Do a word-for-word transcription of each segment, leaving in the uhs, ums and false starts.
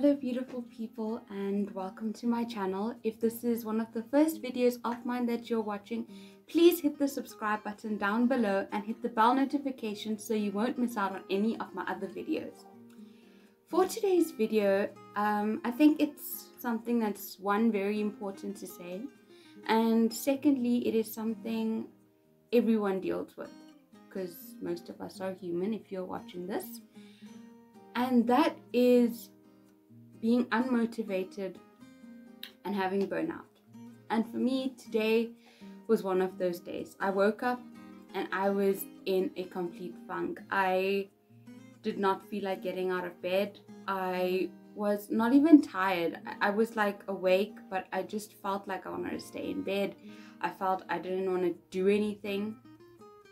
Hello beautiful people and welcome to my channel. If this is one of the first videos of mine that you're watching, please hit the subscribe button down below and hit the bell notification so you won't miss out on any of my other videos. For today's video, um, I think it's something that's one very important to say, and secondly it is something everyone deals with because most of us are human if you're watching this, and that is being unmotivated and having burnout. And for me, today was one of those days. I woke up and I was in a complete funk. I did not feel like getting out of bed. I was not even tired. I was like awake, but I just felt like I wanted to stay in bed. I felt I didn't want to do anything.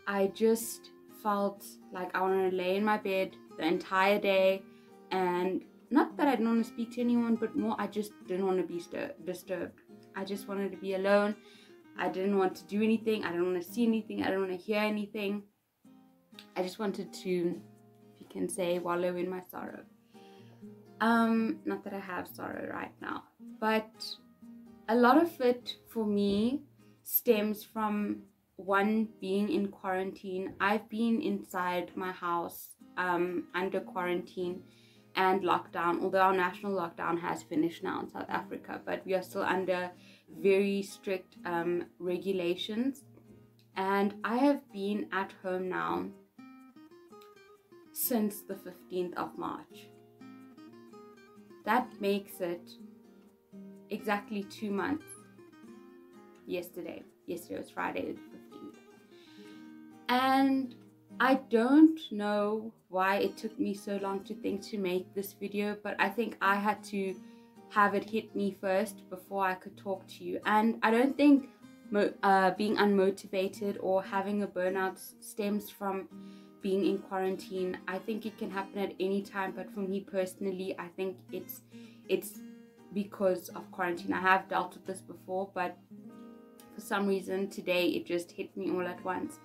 I just felt like I wanted to lay in my bed the entire day, and not that I didn't want to speak to anyone, but more I just didn't want to be disturbed. I just wanted to be alone. I didn't want to do anything. I didn't want to see anything. I didn't want to hear anything. I just wanted to, if you can say, wallow in my sorrow. Um, not that I have sorrow right now, but a lot of it for me stems from one, being in quarantine. I've been inside my house um, under quarantine and lockdown, although our national lockdown has finished now in South Africa, but we are still under very strict um, regulations. And I have been at home now since the fifteenth of March. That makes it exactly two months yesterday. Yesterday was Friday the fifteenth. And I don't know why it took me so long to think to make this video, but I think I had to have it hit me first before I could talk to you. And I don't think uh, being unmotivated or having a burnout stems from being in quarantine. I think it can happen at any time, but for me personally, I think it's it's because of quarantine. I have dealt with this before, but for some reason today it just hit me all at once.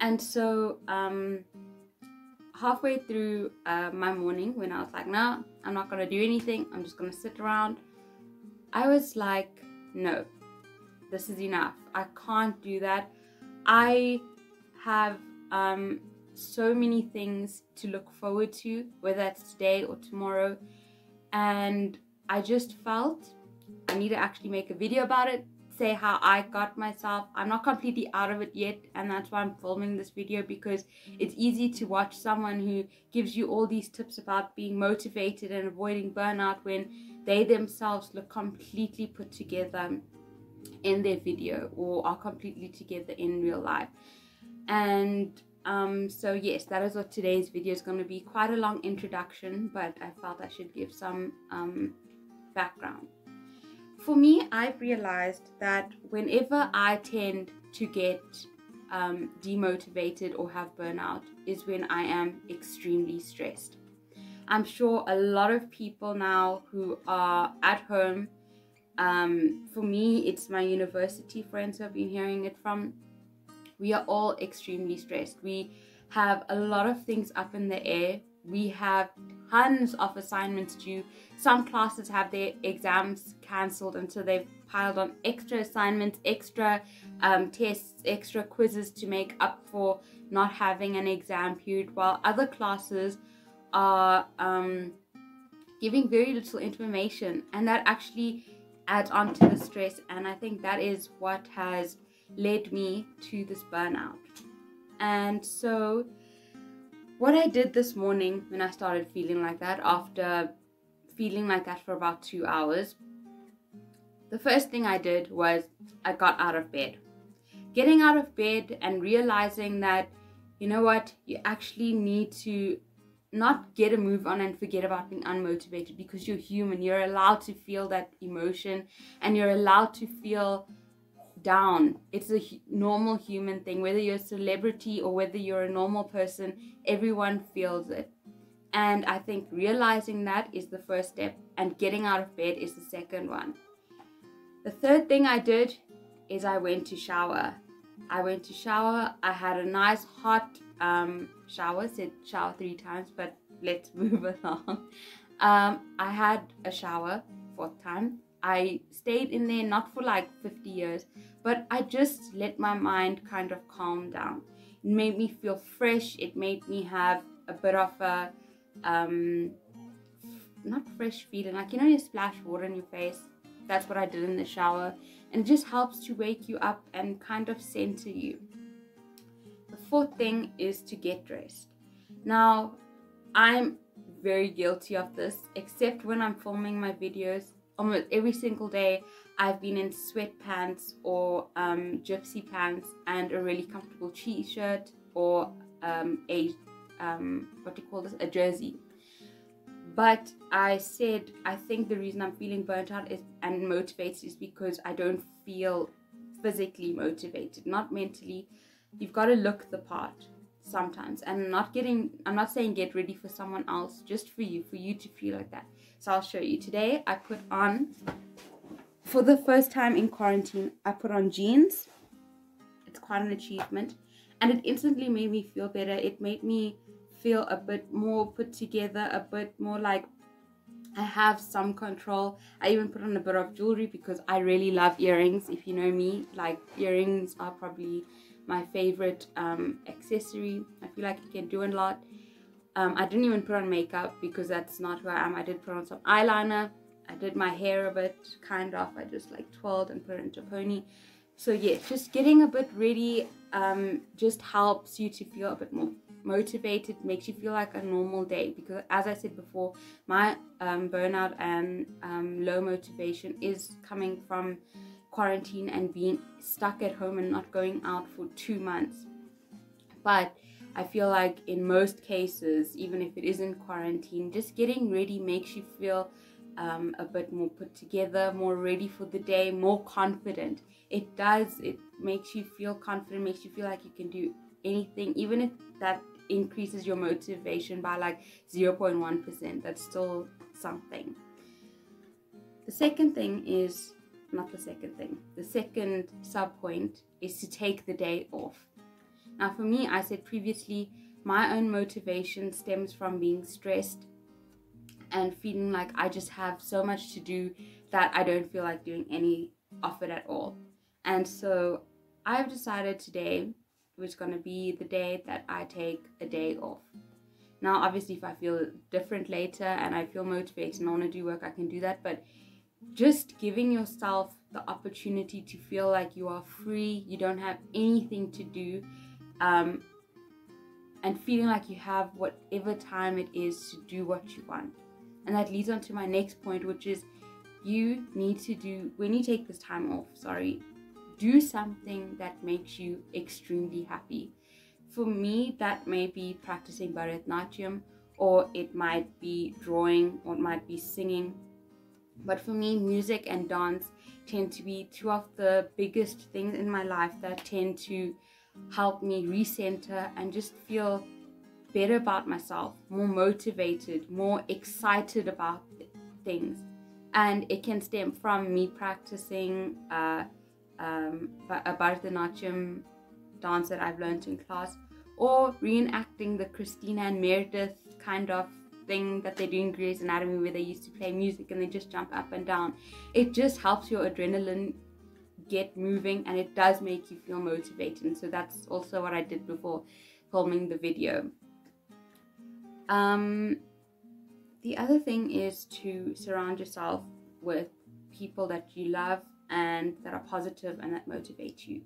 And so um, halfway through uh, my morning, when I was like, nah, I'm not going to do anything, I'm just going to sit around, I was like, no, this is enough. I can't do that. I have um, so many things to look forward to, whether that's today or tomorrow. And I just felt I need to actually make a video about it, say how I got myself. I'm not completely out of it yet, and that's why I'm filming this video, because it's easy to watch someone who gives you all these tips about being motivated and avoiding burnout when they themselves look completely put together in their video or are completely together in real life. And um, so yes, that is what today's video is going to be. Quite a long introduction, but I felt I should give some um, background. For me, I've realized that whenever I tend to get um, demotivated or have burnout is when I am extremely stressed. I'm sure a lot of people now who are at home, um, for me, it's my university friends who I've been hearing it from. We are all extremely stressed. We have a lot of things up in the air. We have tons of assignments due. Some classes have their exams cancelled, and so they've piled on extra assignments, extra um, tests, extra quizzes to make up for not having an exam period, while other classes are um, giving very little information, and that actually adds on to the stress. And I think that is what has led me to this burnout. And so what I did this morning when I started feeling like that, after feeling like that for about two hours, the first thing I did was I got out of bed. Getting out of bed and realizing that, you know what, you actually need to not get a move on and forget about being unmotivated, because you're human. You're allowed to feel that emotion and you're allowed to feel down. It's a normal human thing. Whether you're a celebrity or whether you're a normal person, everyone feels it. And I think realizing that is the first step, and getting out of bed is the second one. The third thing I did is I went to shower. I went to shower. I had a nice hot um, shower. Said shower three times, but let's move along. um, I had a shower fourth time. I stayed in there not for like fifty years, but I just let my mind kind of calm down. It made me feel fresh. It made me have a bit of a um, not fresh feeling, like, you know, you splash water in your face. That's what I did in the shower, and it just helps to wake you up and kind of center you. The fourth thing is to get dressed. Now, I'm very guilty of this, except when I'm filming my videos. Almost every single day I've been in sweatpants or um, gypsy pants and a really comfortable t-shirt or um, a um, what do you call this, a jersey. But I said, I think the reason I'm feeling burnt out is, and motivated, is because I don't feel physically motivated, not mentally. You've got to look the part sometimes, and not getting, I'm not saying get ready for someone else, just for you, for you to feel like that. So I'll show you. Today I put on, for the first time in quarantine, I put on jeans. It's quite an achievement, and it instantly made me feel better. It made me feel a bit more put together, a bit more like I have some control. I even put on a bit of jewelry because I really love earrings. If you know me, like, earrings are probably my favorite um, accessory. I feel like you can do a lot. Um, I didn't even put on makeup because that's not who I am. I did put on some eyeliner. I did my hair a bit, kind of. I just like twirled and put it into a pony. So yeah, just getting a bit ready um, just helps you to feel a bit more motivated. Makes you feel like a normal day, because as I said before, my um, burnout and um, low motivation is coming from quarantine and being stuck at home and not going out for two months. But I feel like in most cases, even if it isn't quarantine, just getting ready makes you feel um, a bit more put together, more ready for the day, more confident. It does, it makes you feel confident, makes you feel like you can do anything, even if that increases your motivation by like zero point one percent. That's still something. The second thing is not the second thing. The second sub point is to take the day off. Now for me, I said previously, my own motivation stems from being stressed and feeling like I just have so much to do that I don't feel like doing any of it at all. And so I've decided today was going to be the day that I take a day off. Now obviously, if I feel different later and I feel motivated and I want to do work, I can do that. But just giving yourself the opportunity to feel like you are free, you don't have anything to do, um, and feeling like you have whatever time it is to do what you want. And that leads on to my next point, which is you need to do, when you take this time off, sorry, do something that makes you extremely happy. For me, that may be practicing Bharatanatyam, or it might be drawing, or it might be singing. But for me, music and dance tend to be two of the biggest things in my life that tend to help me recenter and just feel better about myself, more motivated, more excited about things. And it can stem from me practicing uh, um, a Bharatanatyam dance that I've learned in class, or reenacting the Christina and Meredith kind of thing that they do in Grey's Anatomy, where they used to play music and they just jump up and down. It just helps your adrenaline get moving, and it does make you feel motivated. And so that's also what I did before filming the video. Um, the other thing is to surround yourself with people that you love and that are positive and that motivate you.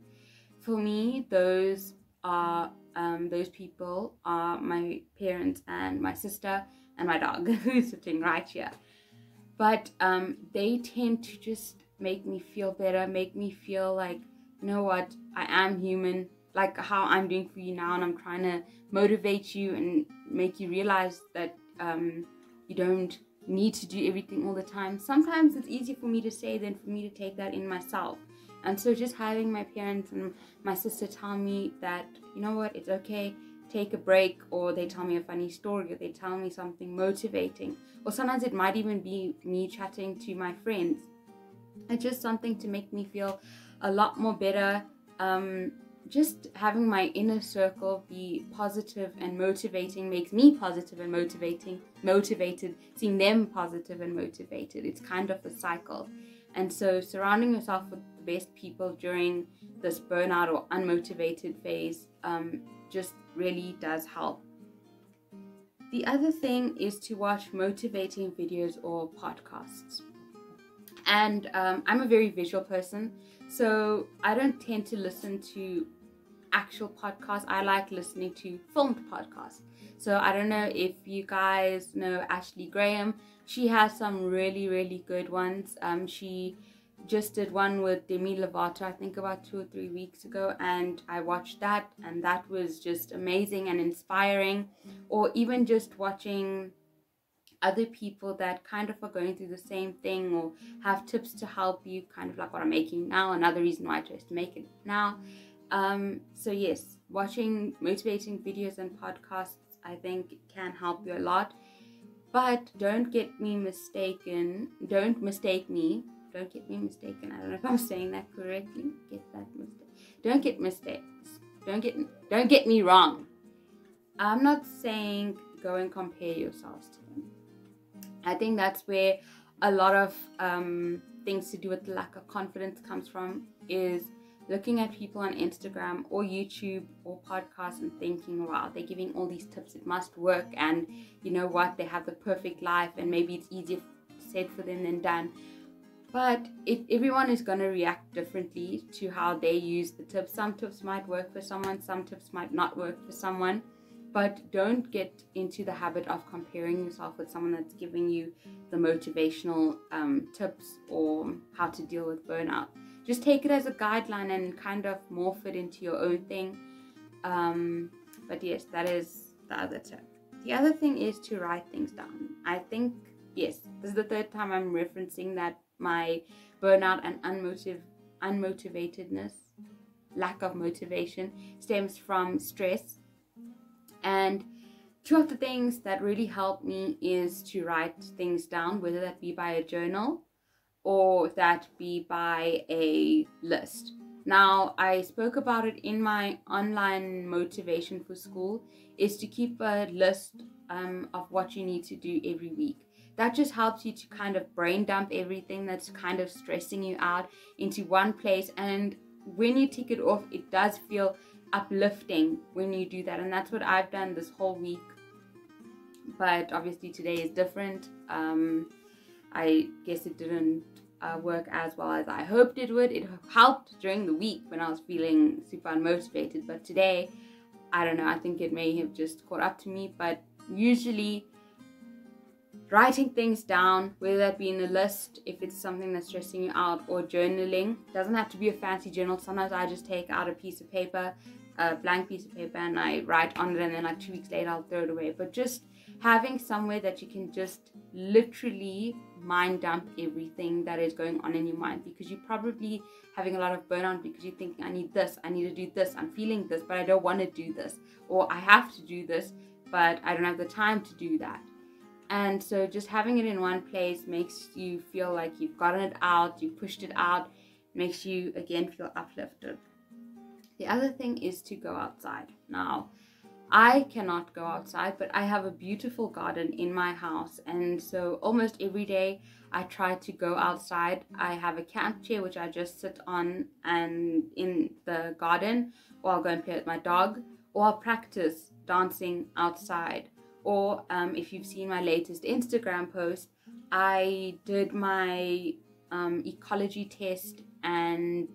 For me, those are um, those people are my parents and my sister and my dog, who's sitting right here. But um, they tend to just make me feel better, make me feel like, you know what, I am human, like how I'm doing for you now, and I'm trying to motivate you and make you realize that um, you don't need to do everything all the time. Sometimes it's easier for me to say than for me to take that in myself. And so just having my parents and my sister tell me that, you know what, it's okay, take a break, or they tell me a funny story, or they tell me something motivating, or sometimes it might even be me chatting to my friends. It's just something to make me feel a lot more better, um, just having my inner circle be positive and motivating makes me positive and motivating, motivated, seeing them positive and motivated. It's kind of a cycle. And so surrounding yourself with the best people during this burnout or unmotivated phase um, just really does help. The other thing is to watch motivating videos or podcasts. And um, I'm a very visual person, so I don't tend to listen to actual podcasts. I like listening to filmed podcasts. So I don't know if you guys know Ashley Graham. She has some really, really good ones. Um, she just did one with Demi Lovato, I think about two or three weeks ago, and I watched that, and that was just amazing and inspiring. Or even just watching other people that kind of are going through the same thing or have tips to help you, kind of like what I'm making now, another reason why I chose to make it now. Um, so yes, watching motivating videos and podcasts, I think, can help you a lot. But don't get me mistaken, don't mistake me, don't get me mistaken, I don't know if I'm saying that correctly, get that mistake, don't get mistakes, don't get, don't get me wrong. I'm not saying go and compare yourselves to them. I think that's where a lot of um, things to do with the lack of confidence comes from, is looking at people on Instagram or YouTube or podcasts and thinking, wow, they're giving all these tips, it must work, and you know what, they have the perfect life, and maybe it's easier said for them than done. But if everyone is going to react differently to how they use the tips, some tips might work for someone, some tips might not work for someone. But don't get into the habit of comparing yourself with someone that's giving you the motivational um, tips or how to deal with burnout. Just take it as a guideline and kind of morph it into your own thing. Um, but yes, that is the other tip. The other thing is to write things down. I think, yes, this is the third time I'm referencing that my burnout and unmotiv- unmotivatedness, lack of motivation, stems from stress. And two of the things that really helped me is to write things down, whether that be by a journal or that be by a list. Now, I spoke about it in my online motivation for school, is to keep a list um, of what you need to do every week. That just helps you to kind of brain dump everything that's kind of stressing you out into one place. And when you tick it off, it does feel uplifting when you do that, and that's what I've done this whole week. But obviously today is different. um, I guess it didn't uh, work as well as I hoped it would. It helped during the week when I was feeling super unmotivated, but today, I don't know, I think it may have just caught up to me. But usually writing things down, whether that be in a list if it's something that's stressing you out, or journaling. It doesn't have to be a fancy journal. Sometimes I just take out a piece of paper, a blank piece of paper, and I write on it, and then like two weeks later I'll throw it away. But just having somewhere that you can just literally mind dump everything that is going on in your mind, because you're probably having a lot of burnout because you're thinking, I need this, I need to do this, I'm feeling this but I don't want to do this, or I have to do this but I don't have the time to do that. And so just having it in one place makes you feel like you've gotten it out, you've pushed it out, makes you again feel uplifted. The other thing is to go outside. Now, I cannot go outside, but I have a beautiful garden in my house, and so almost every day I try to go outside. I have a camp chair which I just sit on and in the garden, or I'll go and play with my dog, or I'll practice dancing outside. Or um, if you've seen my latest Instagram post, I did my um, ecology test and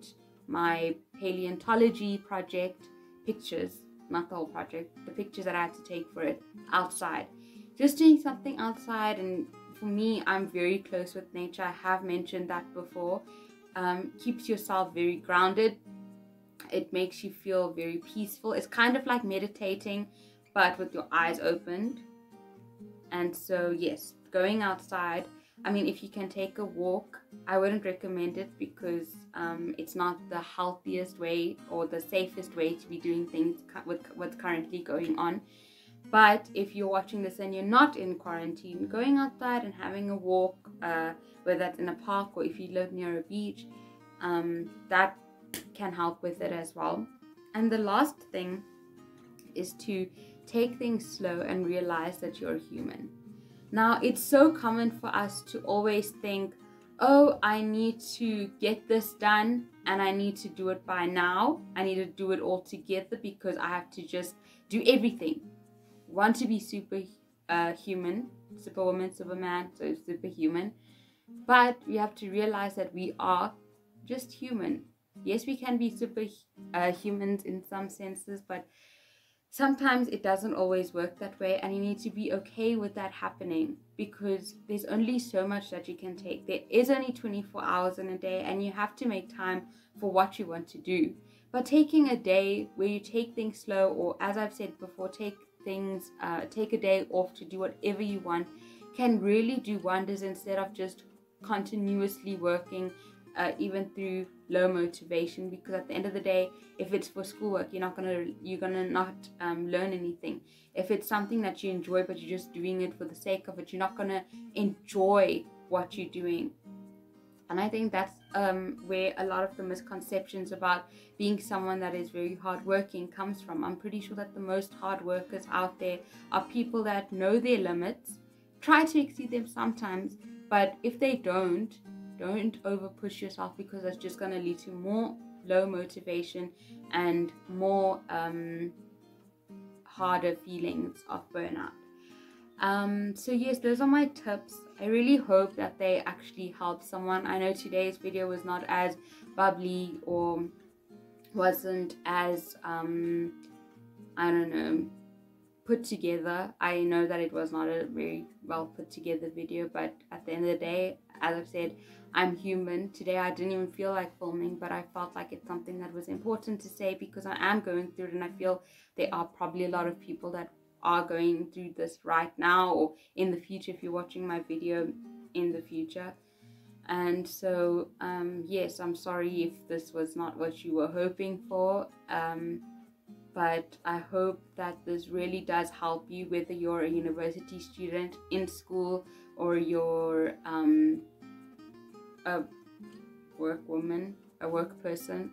my paleontology project pictures, not the whole project, the pictures that I had to take for it outside. Just doing something outside, and for me, I'm very close with nature. I have mentioned that before. Um, keeps yourself very grounded. It makes you feel very peaceful. It's kind of like meditating, but with your eyes opened. And so yes, going outside, I mean, if you can take a walk, I wouldn't recommend it, because um, it's not the healthiest way or the safest way to be doing things with what's currently going on. But if you're watching this and you're not in quarantine, going outside and having a walk, uh, whether that's in a park or if you live near a beach, um, that can help with it as well. And the last thing is to take things slow and realize that you're human. Now, it's so common for us to always think, oh, I need to get this done and I need to do it by now. I need to do it all together because I have to just do everything. Want to be super uh, human, superwoman, superman, so superhuman. But we have to realize that we are just human. Yes, we can be super uh, humans in some senses, but sometimes it doesn't always work that way, and you need to be okay with that happening, because there's only so much that you can take. There is only twenty-four hours in a day, and you have to make time for what you want to do. But taking a day where you take things slow, or as I've said before, take things, uh, take a day off to do whatever you want, can really do wonders instead of just continuously working Uh, even through low motivation. Because at the end of the day, if it's for schoolwork, you're not gonna you're gonna not um, learn anything. If it's something that you enjoy but you're just doing it for the sake of it, you're not gonna enjoy what you're doing. And I think that's um, where a lot of the misconceptions about being someone that is very hardworking comes from. I'm pretty sure that the most hard workers out there are people that know their limits, try to exceed them sometimes, but if they don't, don't over push yourself, because that's just going to lead to more low motivation and more um, harder feelings of burnout. Um, so yes, those are my tips. I really hope that they actually help someone. I know today's video was not as bubbly, or wasn't as, um, I don't know, put together. I know that it was not a very well put together video, but at the end of the day, as I've said, I'm human. Today I didn't even feel like filming, but I felt like it's something that was important to say, because I am going through it, and I feel there are probably a lot of people that are going through this right now, or in the future if you're watching my video in the future. And so um, yes, I'm sorry if this was not what you were hoping for, um, but I hope that this really does help you, whether you're a university student in school or you're um, a work woman, a work person,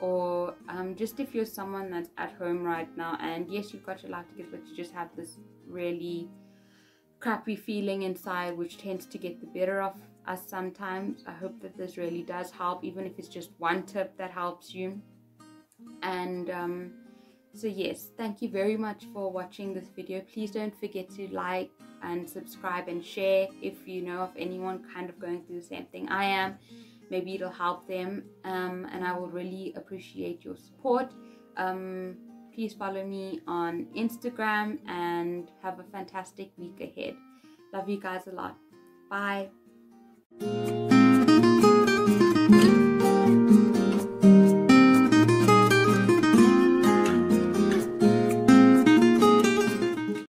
or um, just if you're someone that's at home right now and yes, you've got your life together, but you just have this really crappy feeling inside which tends to get the better of us sometimes. I hope that this really does help, even if it's just one tip that helps you. And um, so yes, thank you very much for watching this video. Please don't forget to like and subscribe and share if you know of anyone kind of going through the same thing I am. Maybe it'll help them, um, and I will really appreciate your support. Um, please follow me on Instagram, and have a fantastic week ahead. Love you guys a lot. Bye.